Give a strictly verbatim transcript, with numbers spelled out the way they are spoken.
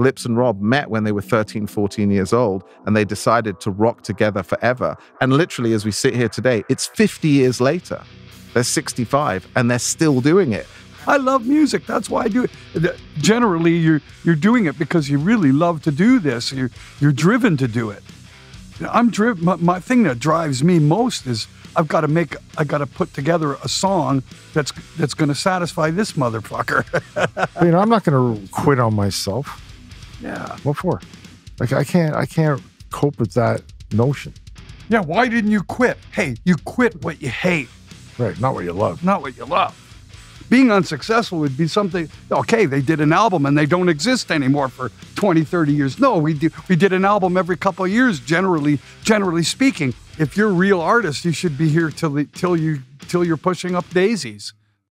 Lips and Robb met when they were thirteen, fourteen years old, and they decided to rock together forever. And literally, as we sit here today, it's fifty years later. They're sixty-five, and they're still doing it. I love music. That's why I do it. Generally, you're, you're doing it because you really love to do this. You're, you're driven to do it. I'm driven. My, my thing that drives me most is I've got to make, I got to put together a song that's that's going to satisfy this motherfucker. I mean, I'm not going to quit on myself. Yeah. What for? Like, I can't, I can't cope with that notion. Yeah. Why didn't you quit? Hey, you quit what you hate. Right. Not what you love. Not what you love. Being unsuccessful would be something, okay, they did an album and they don't exist anymore for twenty, thirty years. No, we, do, we did an album every couple of years, generally generally speaking. If you're a real artist, you should be here till, the, till, you, till you're pushing up daisies.